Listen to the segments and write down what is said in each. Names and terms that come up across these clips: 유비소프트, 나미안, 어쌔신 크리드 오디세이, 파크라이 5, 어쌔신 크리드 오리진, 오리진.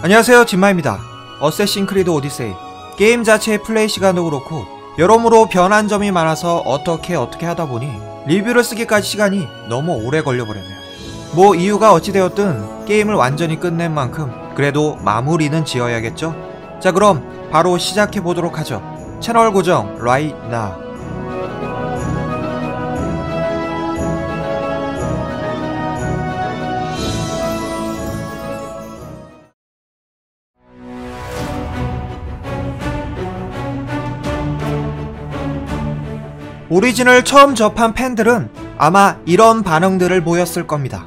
안녕하세요, 진마입니다. 어쌔신 크리드 오디세이 게임 자체의 플레이 시간도 그렇고 여러모로 변한 점이 많아서 어떻게 하다보니 리뷰를 쓰기까지 시간이 너무 오래 걸려버렸네요. 뭐 이유가 어찌되었든 게임을 완전히 끝낸 만큼 그래도 마무리는 지어야겠죠? 자, 그럼 바로 시작해보도록 하죠. 채널 고정 right now. 오리진을 처음 접한 팬들은 아마 이런 반응들을 보였을 겁니다.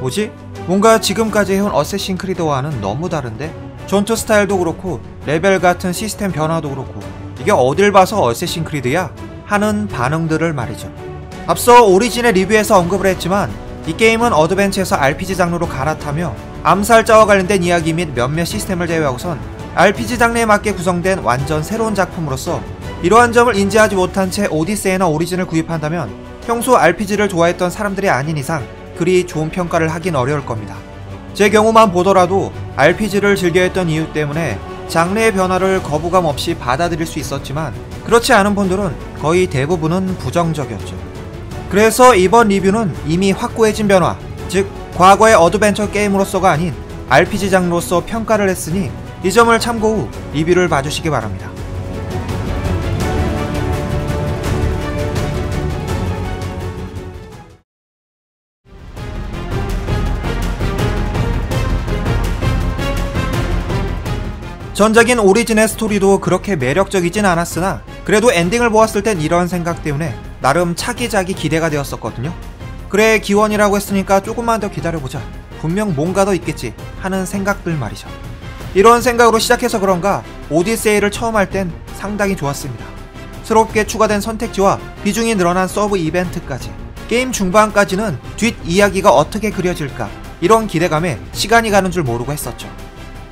뭐지? 뭔가 지금까지 해온 어쌔신 크리드와는 너무 다른데? 전투 스타일도 그렇고 레벨 같은 시스템 변화도 그렇고 이게 어딜 봐서 어쌔신 크리드야? 하는 반응들을 말이죠. 앞서 오리진의 리뷰에서 언급을 했지만 이 게임은 어드벤처에서 RPG 장르로 갈아타며 암살자와 관련된 이야기 및 몇몇 시스템을 제외하고선 RPG 장르에 맞게 구성된 완전 새로운 작품으로서 이러한 점을 인지하지 못한 채 오디세이나 오리진을 구입한다면 평소 RPG를 좋아했던 사람들이 아닌 이상 그리 좋은 평가를 하긴 어려울 겁니다. 제 경우만 보더라도 RPG를 즐겨했던 이유 때문에 장르의 변화를 거부감 없이 받아들일 수 있었지만 그렇지 않은 분들은 거의 대부분은 부정적이었죠. 그래서 이번 리뷰는 이미 확고해진 변화, 즉 과거의 어드벤처 게임으로서가 아닌 RPG 장르로서 평가를 했으니 이 점을 참고 후 리뷰를 봐주시기 바랍니다. 전작인 오리진의 스토리도 그렇게 매력적이진 않았으나 그래도 엔딩을 보았을 땐 이런 생각 때문에 나름 차기작이 기대가 되었었거든요. 그래, 기원이라고 했으니까 조금만 더 기다려보자, 분명 뭔가 더 있겠지 하는 생각들 말이죠. 이런 생각으로 시작해서 그런가 오디세이를 처음 할 땐 상당히 좋았습니다. 새롭게 추가된 선택지와 비중이 늘어난 서브 이벤트까지, 게임 중반까지는 뒷이야기가 어떻게 그려질까 이런 기대감에 시간이 가는 줄 모르고 했었죠.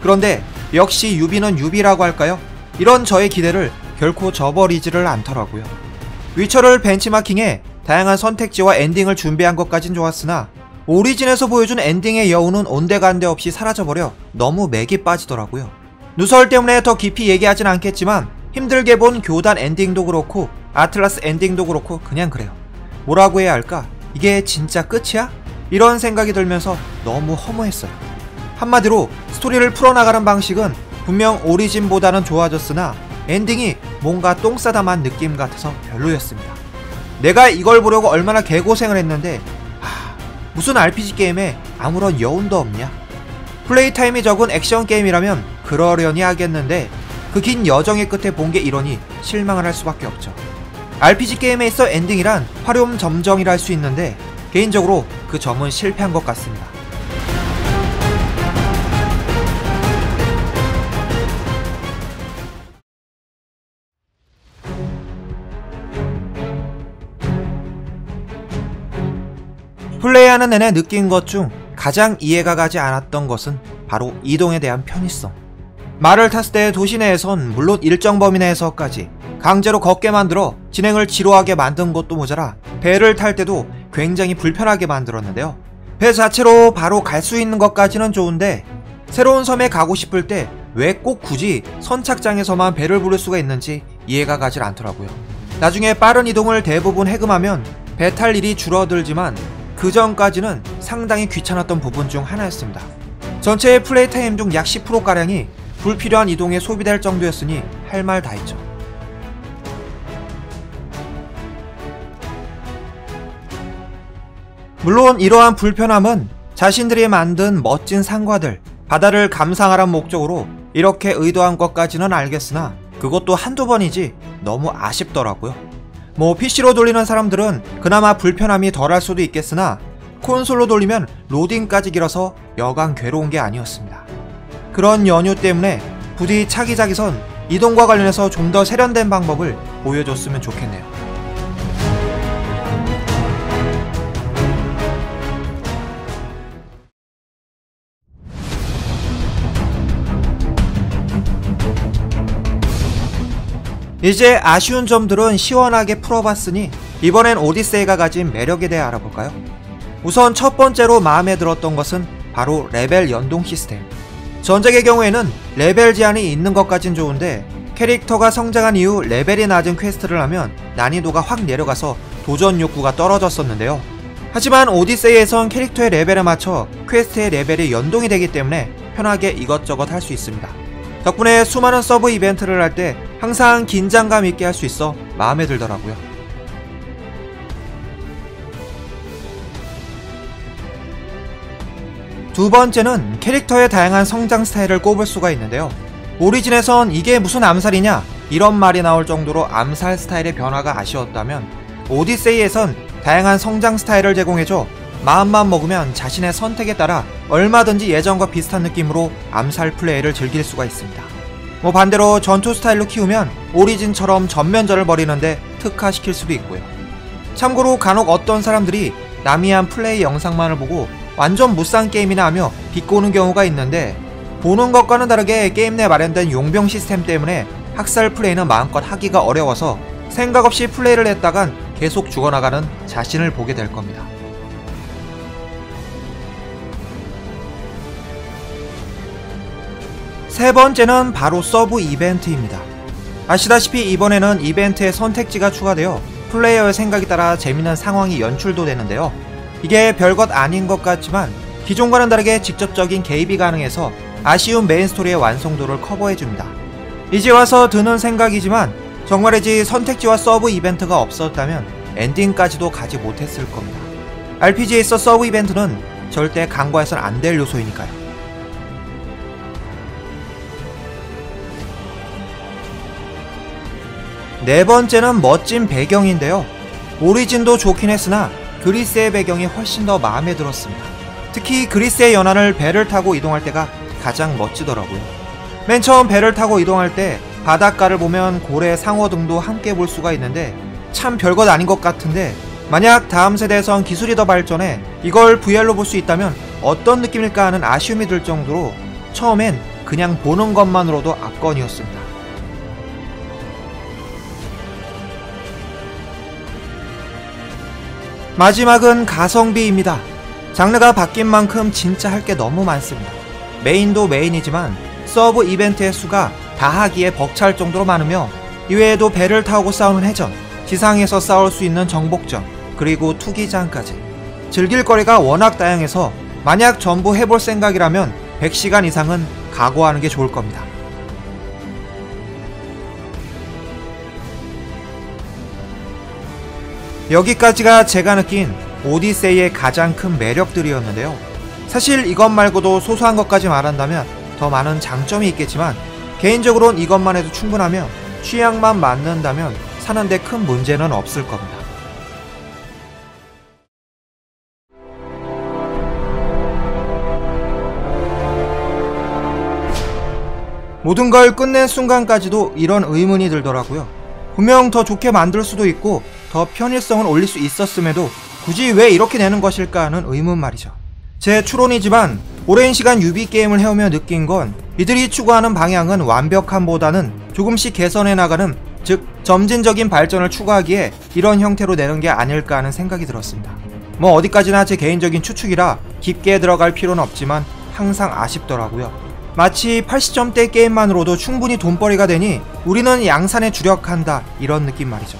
그런데 역시 유비는 유비라고 할까요? 이런 저의 기대를 결코 저버리지를 않더라고요. 위쳐를 벤치마킹해 다양한 선택지와 엔딩을 준비한 것까진 좋았으나 오리진에서 보여준 엔딩의 여운은 온데간데 없이 사라져버려 너무 맥이 빠지더라고요. 누설 때문에 더 깊이 얘기하진 않겠지만 힘들게 본 교단 엔딩도 그렇고 아틀라스 엔딩도 그렇고 그냥 그래요. 뭐라고 해야 할까? 이게 진짜 끝이야? 이런 생각이 들면서 너무 허무했어요. 한마디로 스토리를 풀어나가는 방식은 분명 오리진보다는 좋아졌으나 엔딩이 뭔가 똥 싸다만 느낌 같아서 별로였습니다. 내가 이걸 보려고 얼마나 개고생을 했는데 무슨 RPG 게임에 아무런 여운도 없냐? 플레이 타임이 적은 액션 게임이라면 그러려니 하겠는데 그 긴 여정의 끝에 본 게 이러니 실망을 할 수밖에 없죠. RPG 게임에 있어 엔딩이란 화룡점정이라 할 수 있는데 개인적으로 그 점은 실패한 것 같습니다. 플레이하는 내내 느낀 것 중 가장 이해가 가지 않았던 것은 바로 이동에 대한 편의성. 말을 탔을 때 도시 내에선 물론 일정 범위 내에서까지 강제로 걷게 만들어 진행을 지루하게 만든 것도 모자라 배를 탈 때도 굉장히 불편하게 만들었는데요. 배 자체로 바로 갈 수 있는 것까지는 좋은데 새로운 섬에 가고 싶을 때 왜 꼭 굳이 선착장에서만 배를 부를 수가 있는지 이해가 가질 않더라고요. 나중에 빠른 이동을 대부분 해금하면 배 탈 일이 줄어들지만 그 전까지는 상당히 귀찮았던 부분 중 하나였습니다. 전체의 플레이 타임 중 약 10%가량이 불필요한 이동에 소비될 정도였으니 할 말 다 했죠. 물론 이러한 불편함은 자신들이 만든 멋진 상과들, 바다를 감상하란 목적으로 이렇게 의도한 것까지는 알겠으나 그것도 한두 번이지 너무 아쉽더라고요. 뭐 PC로 돌리는 사람들은 그나마 불편함이 덜할 수도 있겠으나 콘솔로 돌리면 로딩까지 길어서 여간 괴로운 게 아니었습니다. 그런 연유 때문에 부디 차기작에선 이동과 관련해서 좀 더 세련된 방법을 보여줬으면 좋겠네요. 이제 아쉬운 점들은 시원하게 풀어봤으니 이번엔 오디세이가 가진 매력에 대해 알아볼까요? 우선 첫 번째로 마음에 들었던 것은 바로 레벨 연동 시스템. 전작의 경우에는 레벨 제한이 있는 것까진 좋은데 캐릭터가 성장한 이후 레벨이 낮은 퀘스트를 하면 난이도가 확 내려가서 도전 욕구가 떨어졌었는데요. 하지만 오디세이에선 캐릭터의 레벨에 맞춰 퀘스트의 레벨이 연동이 되기 때문에 편하게 이것저것 할 수 있습니다. 덕분에 수많은 서브 이벤트를 할 때 항상 긴장감 있게 할 수 있어 마음에 들더라고요. 두 번째는 캐릭터의 다양한 성장 스타일을 꼽을 수가 있는데요. 오리진에선 이게 무슨 암살이냐 이런 말이 나올 정도로 암살 스타일의 변화가 아쉬웠다면 오디세이에선 다양한 성장 스타일을 제공해줘 마음만 먹으면 자신의 선택에 따라 얼마든지 예전과 비슷한 느낌으로 암살 플레이를 즐길 수가 있습니다. 반대로 전투 스타일로 키우면 오리진처럼 전면전을 벌이는데 특화시킬 수도 있고요. 참고로 간혹 어떤 사람들이 나미안 플레이 영상만을 보고 완전 무쌍 게임이나 하며 비꼬는 경우가 있는데 보는 것과는 다르게 게임 내 마련된 용병 시스템 때문에 학살 플레이는 마음껏 하기가 어려워서 생각 없이 플레이를 했다간 계속 죽어나가는 자신을 보게 될 겁니다. 세 번째는 바로 서브 이벤트입니다. 아시다시피 이번에는 이벤트에 선택지가 추가되어 플레이어의 생각에 따라 재미있는 상황이 연출도 되는데요. 이게 별것 아닌 것 같지만 기존과는 다르게 직접적인 개입이 가능해서 아쉬운 메인 스토리의 완성도를 커버해줍니다. 이제 와서 드는 생각이지만 정말이지 선택지와 서브 이벤트가 없었다면 엔딩까지도 가지 못했을 겁니다. RPG에 있어 서브 이벤트는 절대 간과해서는 안 될 요소이니까요. 네 번째는 멋진 배경인데요. 오리진도 좋긴 했으나 그리스의 배경이 훨씬 더 마음에 들었습니다. 특히 그리스의 연안을 배를 타고 이동할 때가 가장 멋지더라고요. 맨 처음 배를 타고 이동할 때 바닷가를 보면 고래, 상어 등도 함께 볼 수가 있는데 참 별것 아닌 것 같은데 만약 다음 세대에선 기술이 더 발전해 이걸 VR로 볼 수 있다면 어떤 느낌일까 하는 아쉬움이 들 정도로 처음엔 그냥 보는 것만으로도 압권이었습니다. 마지막은 가성비입니다. 장르가 바뀐 만큼 진짜 할 게 너무 많습니다. 메인도 메인이지만 서브 이벤트의 수가 다하기에 벅찰 정도로 많으며 이외에도 배를 타고 싸우는 해전, 지상에서 싸울 수 있는 정복전, 그리고 투기장까지 즐길 거리가 워낙 다양해서 만약 전부 해볼 생각이라면 100시간 이상은 각오하는 게 좋을 겁니다. 여기까지가 제가 느낀 오디세이의 가장 큰 매력들이었는데요. 사실 이것 말고도 소소한 것까지 말한다면 더 많은 장점이 있겠지만 개인적으로는 이것만 해도 충분하며 취향만 맞는다면 사는데 큰 문제는 없을 겁니다. 모든 걸 끝낸 순간까지도 이런 의문이 들더라고요. 분명 더 좋게 만들 수도 있고 더 편의성을 올릴 수 있었음에도 굳이 왜 이렇게 내는 것일까 하는 의문 말이죠. 제 추론이지만 오랜 시간 유비 게임을 해오며 느낀 건 이들이 추구하는 방향은 완벽함보다는 조금씩 개선해 나가는, 즉 점진적인 발전을 추구하기에 이런 형태로 내는 게 아닐까 하는 생각이 들었습니다. 어디까지나 제 개인적인 추측이라 깊게 들어갈 필요는 없지만 항상 아쉽더라고요. 마치 80점대 게임만으로도 충분히 돈벌이가 되니 우리는 양산에 주력한다 이런 느낌 말이죠.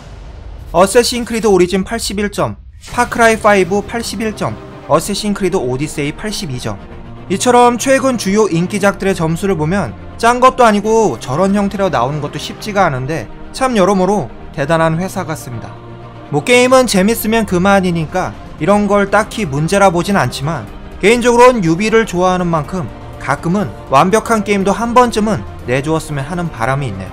어쌔신 크리드 오리진 81점, 파크라이 5 81점, 어쌔신 크리드 오디세이 82점, 이처럼 최근 주요 인기작들의 점수를 보면 짠 것도 아니고 저런 형태로 나오는 것도 쉽지가 않은데 참 여러모로 대단한 회사 같습니다. 게임은 재밌으면 그만이니까 이런 걸 딱히 문제라 보진 않지만 개인적으로는 유비를 좋아하는 만큼 가끔은 완벽한 게임도 한 번쯤은 내주었으면 하는 바람이 있네요.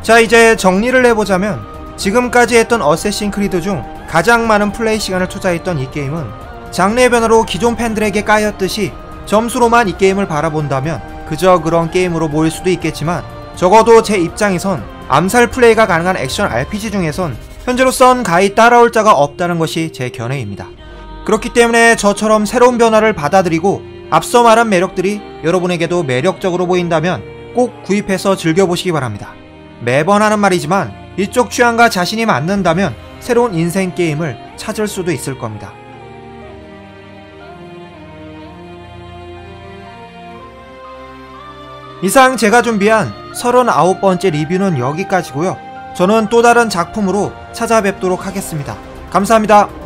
자, 이제 정리를 해보자면 지금까지 했던 어쌔신 크리드 중 가장 많은 플레이 시간을 투자했던 이 게임은 장르의 변화로 기존 팬들에게 까였듯이 점수로만 이 게임을 바라본다면 그저 그런 게임으로 보일 수도 있겠지만 적어도 제 입장에선 암살 플레이가 가능한 액션 RPG 중에선 현재로선 가히 따라올 자가 없다는 것이 제 견해입니다. 그렇기 때문에 저처럼 새로운 변화를 받아들이고 앞서 말한 매력들이 여러분에게도 매력적으로 보인다면 꼭 구입해서 즐겨보시기 바랍니다. 매번 하는 말이지만 이쪽 취향과 자신이 맞는다면 새로운 인생 게임을 찾을 수도 있을 겁니다. 이상 제가 준비한 39번째 리뷰는 여기까지고요. 저는 또 다른 작품으로 찾아뵙도록 하겠습니다. 감사합니다.